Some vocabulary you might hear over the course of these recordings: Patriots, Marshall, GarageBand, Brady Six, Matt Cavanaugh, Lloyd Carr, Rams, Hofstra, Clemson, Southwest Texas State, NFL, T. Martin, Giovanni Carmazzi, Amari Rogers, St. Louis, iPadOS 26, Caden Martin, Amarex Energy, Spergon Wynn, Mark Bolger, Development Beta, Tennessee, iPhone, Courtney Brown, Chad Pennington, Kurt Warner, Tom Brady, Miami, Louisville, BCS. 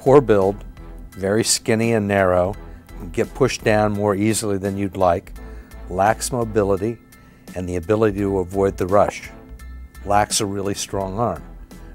poor build, very skinny and narrow, get pushed down more easily than you'd like, lacks mobility and the ability to avoid the rush, lacks a really strong arm.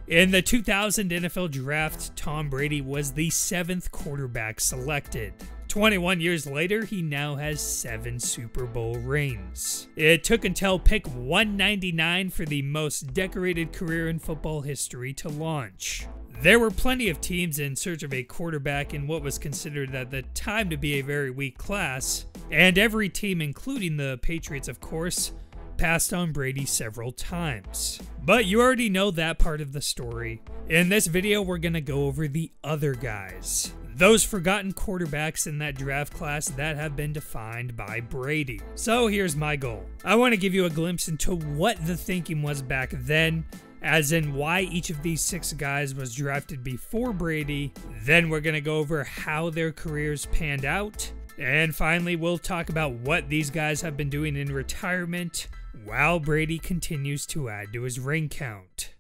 In the 2000 NFL Draft, Tom Brady was the 7th quarterback selected. 21 years later, he now has 7 Super Bowl rings. It took until pick 199 for the most decorated career in football history to launch. There were plenty of teams in search of a quarterback in what was considered at the time to be a very weak class, and every team, including the Patriots of course, passed on Brady several times. But you already know that part of the story. In this video, we're going to go over the other guys. Those forgotten quarterbacks in that draft class that have been defined by Brady. So here's my goal. I want to give you a glimpse into what the thinking was back then, as in why each of these 6 guys was drafted before Brady. Then we're going to go over how their careers panned out. And finally, we'll talk about what these guys have been doing in retirement while Brady continues to add to his ring count.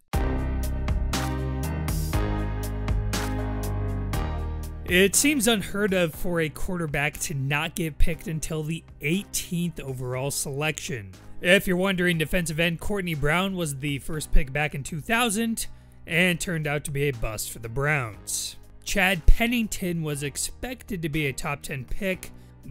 It seems unheard of for a quarterback to not get picked until the 18th overall selection. If you're wondering, defensive end Courtney Brown was the first pick back in 2000 and turned out to be a bust for the Browns. Chad Pennington was expected to be a top 10 pick,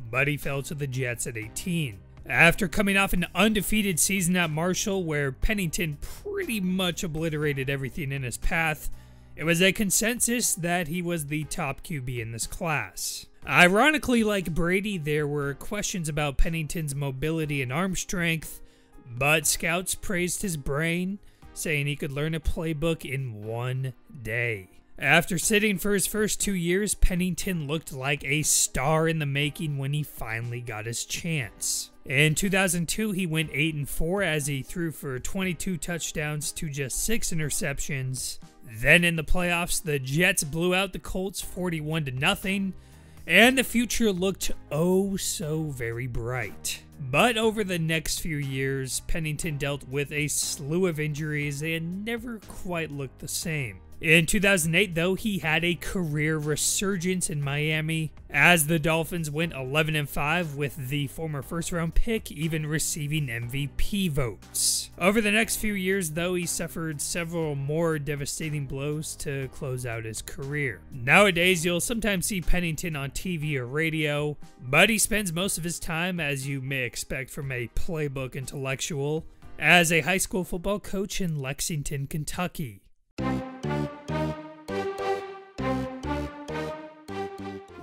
but he fell to the Jets at 18. After coming off an undefeated season at Marshall, where Pennington pretty much obliterated everything in his path, it was a consensus that he was the top QB in this class. Ironically, like Brady, there were questions about Pennington's mobility and arm strength, but scouts praised his brain, saying he could learn a playbook in one day. After sitting for his first 2 years, Pennington looked like a star in the making when he finally got his chance. In 2002, he went 8-4 as he threw for 22 touchdowns to just 6 interceptions. Then in the playoffs, the Jets blew out the Colts 41-0, and the future looked oh so very bright. But over the next few years, Pennington dealt with a slew of injuries and never quite looked the same. In 2008, though, he had a career resurgence in Miami, as the Dolphins went 11-5 with the former first-round pick even receiving MVP votes. Over the next few years, though, he suffered several more devastating blows to close out his career. Nowadays, you'll sometimes see Pennington on TV or radio, but he spends most of his time, as you may expect from a playbook intellectual, as a high school football coach in Lexington, Kentucky.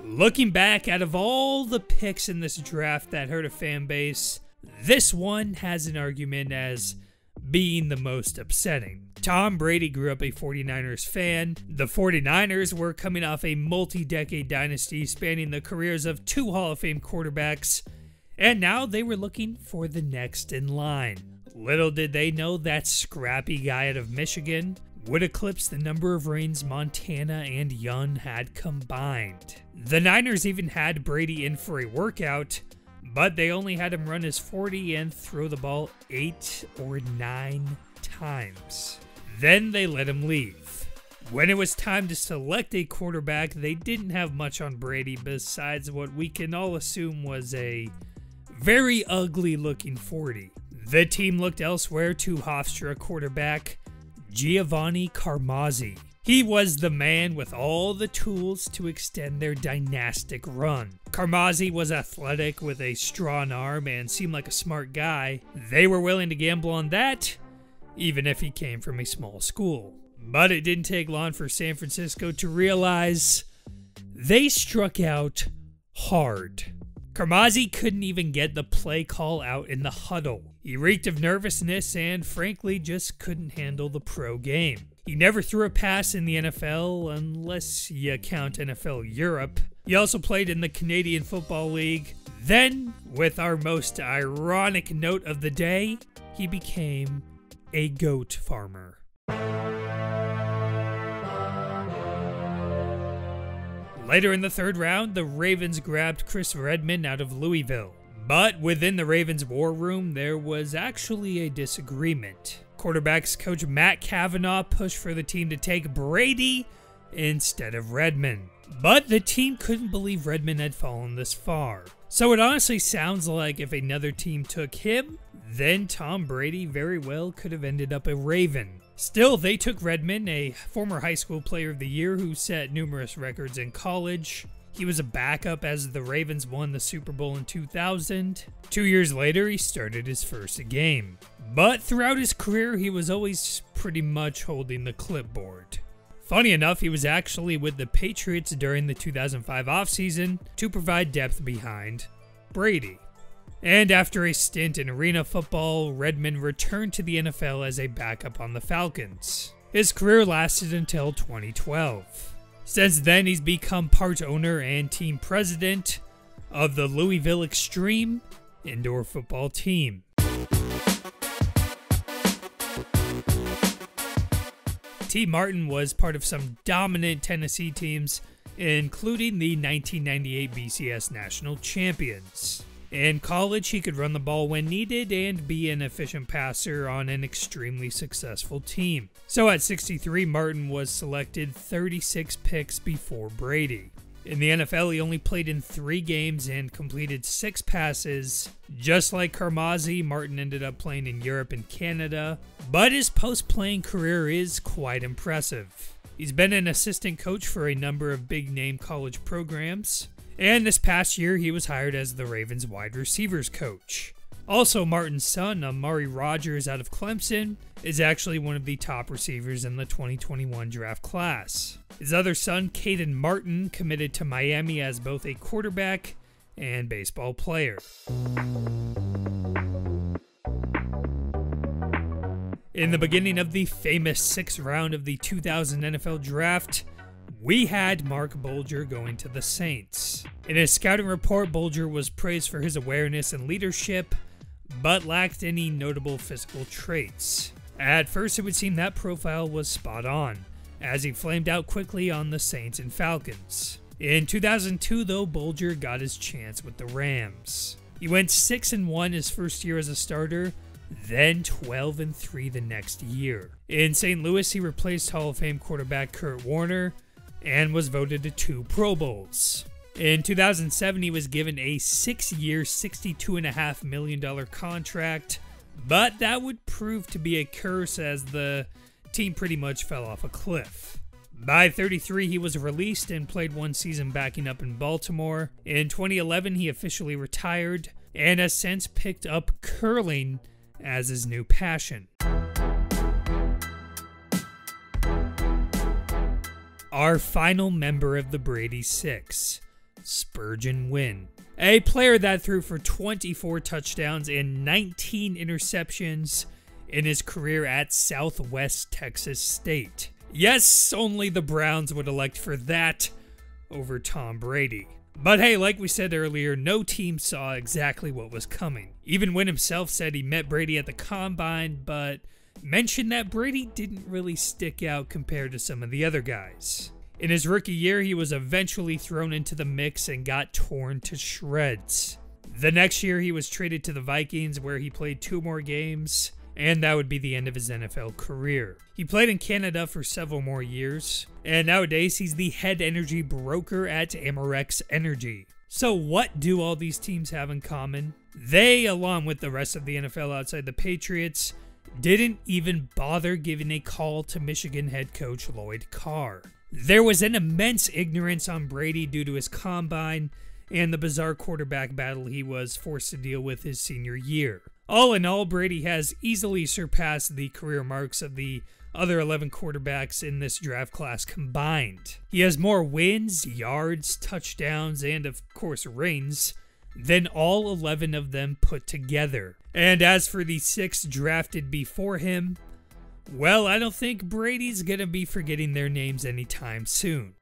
Looking back, out of all the picks in this draft that hurt a fan base, this one has an argument as being the most upsetting. Tom Brady grew up a 49ers fan. The 49ers were coming off a multi-decade dynasty spanning the careers of 2 Hall of Fame quarterbacks, and now they were looking for the next in line. Little did they know that scrappy guy out of Michigan would eclipse the number of rings Montana and Young had combined. The Niners even had Brady in for a workout, but they only had him run his 40 and throw the ball 8 or 9 times. Then they let him leave. When it was time to select a quarterback, they didn't have much on Brady besides what we can all assume was a very ugly looking 40. The team looked elsewhere to Hofstra quarterback Giovanni Carmazzi. He was the man with all the tools to extend their dynastic run. Carmazzi was athletic with a strong arm and seemed like a smart guy. They were willing to gamble on that, even if he came from a small school. But it didn't take long for San Francisco to realize they struck out hard. Carmazzi couldn't even get the play call out in the huddle. He reeked of nervousness and frankly just couldn't handle the pro game. He never threw a pass in the NFL, unless you count NFL Europe. He also played in the Canadian Football League. Then, with our most ironic note of the day, he became a goat farmer. Later in the 3rd round, the Ravens grabbed Chris Redman out of Louisville. But within the Ravens' war room, there was actually a disagreement. Quarterbacks coach Matt Cavanaugh pushed for the team to take Brady instead of Redman. But the team couldn't believe Redman had fallen this far. So it honestly sounds like if another team took him, then Tom Brady very well could have ended up a Raven. Still, they took Redman, a former high school player of the year who set numerous records in college. He was a backup as the Ravens won the Super Bowl in 2000. 2 years later, he started his first game. But throughout his career, he was always pretty much holding the clipboard. Funny enough, he was actually with the Patriots during the 2005 offseason to provide depth behind Brady. And after a stint in arena football, Redman returned to the NFL as a backup on the Falcons. His career lasted until 2012. Since then, he's become part owner and team president of the Louisville Extreme indoor football team. T. Martin was part of some dominant Tennessee teams, including the 1998 BCS National Champions. In college, he could run the ball when needed and be an efficient passer on an extremely successful team. So at 63, Martin was selected 36 picks before Brady. In the NFL, he only played in 3 games and completed 6 passes. Just like Carmazzi, Martin ended up playing in Europe and Canada, but his post-playing career is quite impressive. He's been an assistant coach for a number of big-name college programs. And this past year, he was hired as the Ravens wide receivers coach. Also, Martin's son, Amari Rogers out of Clemson, is actually one of the top receivers in the 2021 draft class. His other son, Caden Martin, committed to Miami as both a quarterback and baseball player. In the beginning of the famous 6th round of the 2000 NFL Draft, we had Mark Bolger going to the Saints. In his scouting report, Bolger was praised for his awareness and leadership, but lacked any notable physical traits. At first, it would seem that profile was spot on, as he flamed out quickly on the Saints and Falcons. In 2002, though, Bolger got his chance with the Rams. He went 6-1 his first year as a starter, then 12-3 the next year. In St. Louis, he replaced Hall of Fame quarterback Kurt Warner, and was voted to 2 Pro Bowls. In 2007, he was given a 6-year, $62.5 million contract, but that would prove to be a curse as the team pretty much fell off a cliff. By 33, he was released and played 1 season backing up in Baltimore. In 2011, he officially retired and has since picked up curling as his new passion. Our final member of the Brady Six, Spergon Wynn, a player that threw for 24 touchdowns and 19 interceptions in his career at Southwest Texas State. Yes, only the Browns would elect for that over Tom Brady. But hey, like we said earlier, no team saw exactly what was coming. Even Wynn himself said he met Brady at the Combine, but mentioned that Brady didn't really stick out compared to some of the other guys. In his rookie year, he was eventually thrown into the mix and got torn to shreds. The next year, he was traded to the Vikings, where he played 2 more games, and that would be the end of his NFL career. He played in Canada for several more years, and nowadays he's the head energy broker at Amarex Energy. So what do all these teams have in common? They, along with the rest of the NFL outside the Patriots, didn't even bother giving a call to Michigan head coach Lloyd Carr. There was an immense ignorance on Brady due to his combine and the bizarre quarterback battle he was forced to deal with his senior year. All in all, Brady has easily surpassed the career marks of the other 11 quarterbacks in this draft class combined. He has more wins, yards, touchdowns, and of course rings than all 11 of them put together. And as for the 6 drafted before him, well, I don't think Brady's gonna be forgetting their names anytime soon.